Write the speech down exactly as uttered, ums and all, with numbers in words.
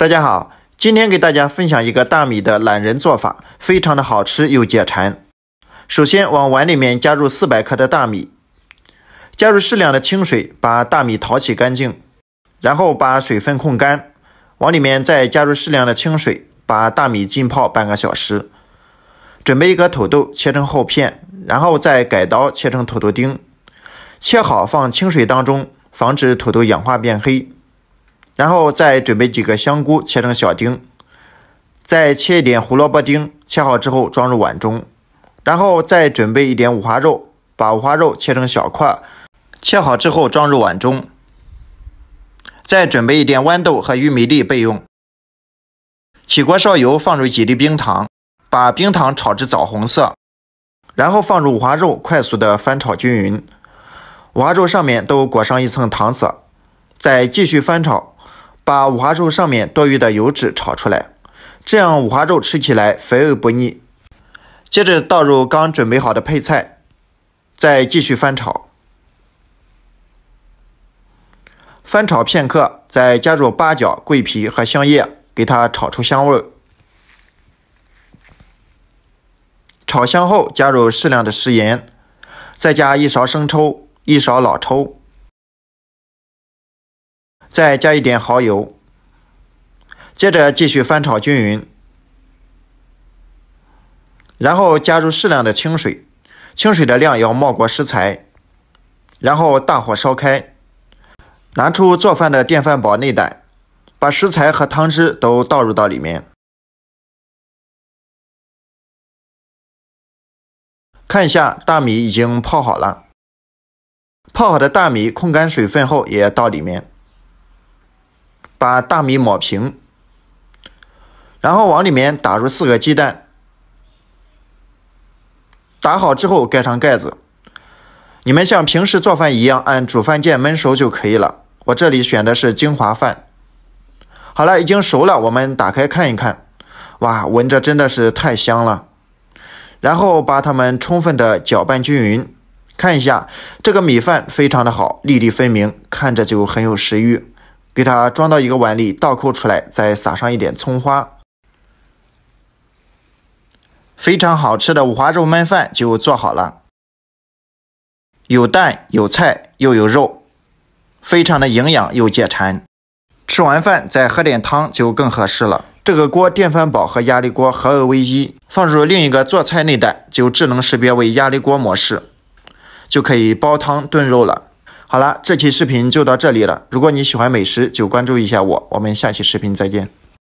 大家好，今天给大家分享一个大米的懒人做法，非常的好吃又解馋。首先往碗里面加入四百克的大米，加入适量的清水，把大米淘洗干净，然后把水分控干，往里面再加入适量的清水，把大米浸泡半个小时。准备一个土豆，切成厚片，然后再改刀切成土豆丁，切好放清水当中，防止土豆氧化变黑。 然后再准备几个香菇，切成小丁，再切一点胡萝卜丁，切好之后装入碗中。然后再准备一点五花肉，把五花肉切成小块，切好之后装入碗中。再准备一点豌豆和玉米粒备用。起锅烧油，放入几粒冰糖，把冰糖炒至枣红色，然后放入五花肉，快速的翻炒均匀，五花肉上面都裹上一层糖色，再继续翻炒。 把五花肉上面多余的油脂炒出来，这样五花肉吃起来肥而不腻。接着倒入刚准备好的配菜，再继续翻炒，翻炒片刻，再加入八角、桂皮和香叶，给它炒出香味。炒香后，加入适量的食盐，再加一勺生抽，一勺老抽。 再加一点蚝油，接着继续翻炒均匀，然后加入适量的清水，清水的量要没过食材，然后大火烧开，拿出做饭的电饭煲内胆，把食材和汤汁都倒入到里面，看一下大米已经泡好了，泡好的大米控干水分后也倒里面。 把大米抹平，然后往里面打入四个鸡蛋，打好之后盖上盖子。你们像平时做饭一样，按煮饭键焖熟就可以了。我这里选的是精华饭。好了，已经熟了，我们打开看一看。哇，闻着真的是太香了。然后把它们充分的搅拌均匀。看一下这个米饭非常的好，粒粒分明，看着就很有食欲。 给它装到一个碗里，倒扣出来，再撒上一点葱花，非常好吃的五花肉焖饭就做好了。有蛋有菜又有肉，非常的营养又解馋。吃完饭再喝点汤就更合适了。这个锅电饭煲和压力锅合二为一，放入另一个做菜内胆，就智能识别为压力锅模式，就可以煲汤炖肉了。 好了，这期视频就到这里了。如果你喜欢美食，就关注一下我。我们下期视频再见。